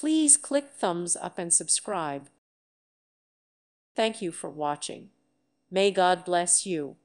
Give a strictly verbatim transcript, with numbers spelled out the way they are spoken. Please click thumbs up and subscribe. Thank you for watching. May God bless you.